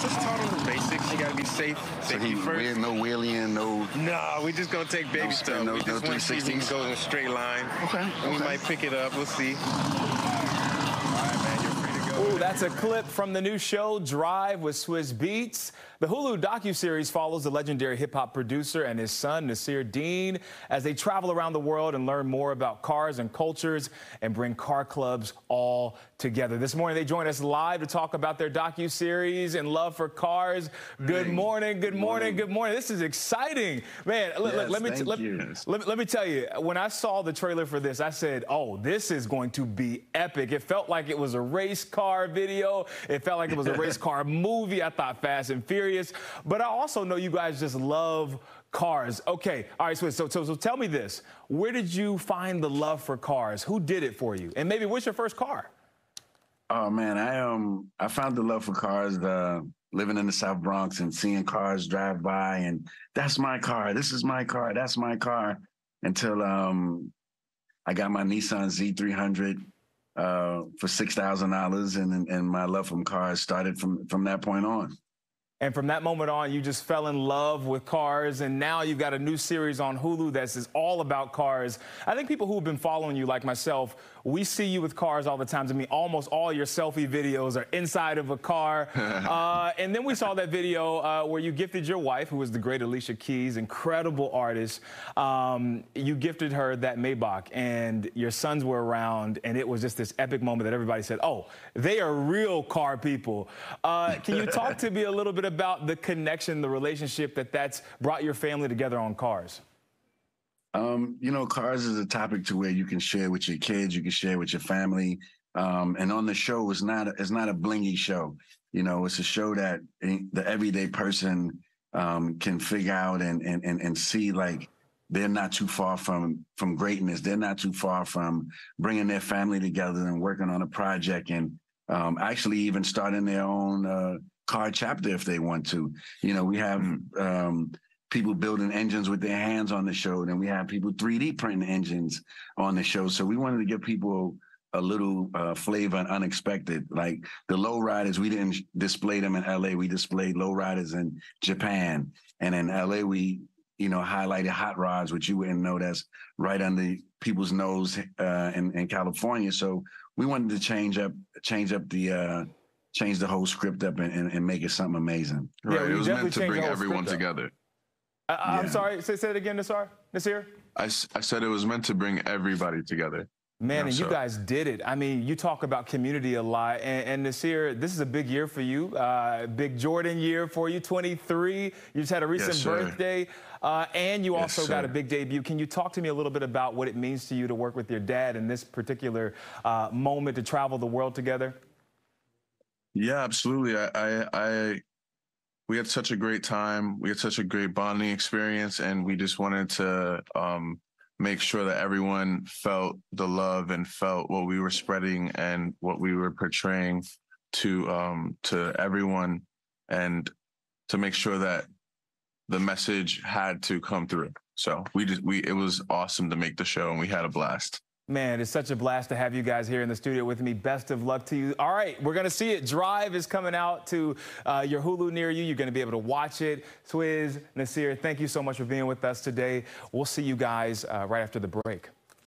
Just taught him the basics. You gotta be safe. Safety first. We didn't no wheeling, no. Nah, we just gonna take baby stuff. No, we just want to see if he goes in a straight line. Okay. We might pick it up. We'll see. Ooh, that's a clip from the new show, Drive with Swizz Beats. The Hulu docuseries follows the legendary hip-hop producer and his son, Nasir Dean, as they travel around the world and learn more about cars and cultures and bring car clubs all together. This morning, they join us live to talk about their docuseries and love for cars. Good morning, good morning, good morning. This is exciting. Man, look, yes, let me tell you, when I saw the trailer for this, I said, oh, this is going to be epic. It felt like it was a race car video. It felt like it was a race car movie. I thought Fast and Furious. But I also know you guys just love cars. Okay. All right, Swizz, so tell me this. Where did you find the love for cars? Who did it for you? And maybe what's your first car? Oh, man, I found the love for cars living in the South Bronx and seeing cars drive by and that's my car, this is my car, that's my car, until I got my Nissan Z300 for $6,000, and my love from cars started from that point on. And from that moment on, you just fell in love with cars, and now you've got a new series on Hulu that's all about cars. I think people who have been following you, like myself, we see you with cars all the time. I mean, almost all your selfie videos are inside of a car. And then we saw that video where you gifted your wife, who is the great Alicia Keys, incredible artist. You gifted her that Maybach, and your sons were around, and it was just this epic moment that everybody said, oh, they are real car people. Can you talk to me a little bit about the connection, the relationship that's brought your family together on cars? You know, cars is a topic to where you can share with your kids, you can share with your family. And on the show, it's not a blingy show. You know, it's a show that the everyday person can figure out and see, like, they're not too far from greatness. They're not too far from bringing their family together and working on a project and actually even starting their own car chapter if they want to. You know, we have people building engines with their hands on the show, and we have people 3D printing engines on the show. So we wanted to give people a little flavor and unexpected. Like the lowriders, we didn't display them in LA. We displayed lowriders in Japan. And in LA, we, you know, highlighted hot rods, which you wouldn't know that's right under people's nose in California. So we wanted to change the whole script up and make it something amazing. Right, yeah, it was meant to bring everyone together. I'm sorry, say it again, Nasir? I said it was meant to bring everybody together. Man, you know, and you guys did it. I mean, you talk about community a lot, and Nasir, this is a big year for you, big Jordan year for you, 23. You just had a recent birthday, and you also got a big debut. Can you talk to me a little bit about what it means to you to work with your dad in this particular moment to travel the world together? Yeah, absolutely. We had such a great time. We had such a great bonding experience, and we just wanted to make sure that everyone felt the love and felt what we were spreading and what we were portraying to everyone, and to make sure that the message had to come through. So it was awesome to make the show, and we had a blast. Man, it's such a blast to have you guys here in the studio with me. Best of luck to you. All right, we're going to see it. Drive is coming out to your Hulu near you. You're going to be able to watch it. Swizz, Nasir, thank you so much for being with us today. We'll see you guys right after the break.